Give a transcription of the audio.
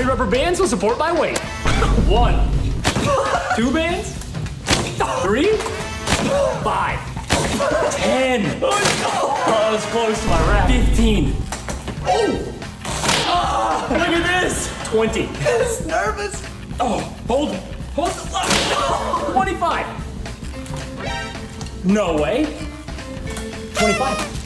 many rubber bands will support my weight? 1, 2 bands, 3, 5, 10. Oh, that was close to my wrap. 15. Oh! Look at this. 20. It's nervous. Oh, hold. 25. No way. 25.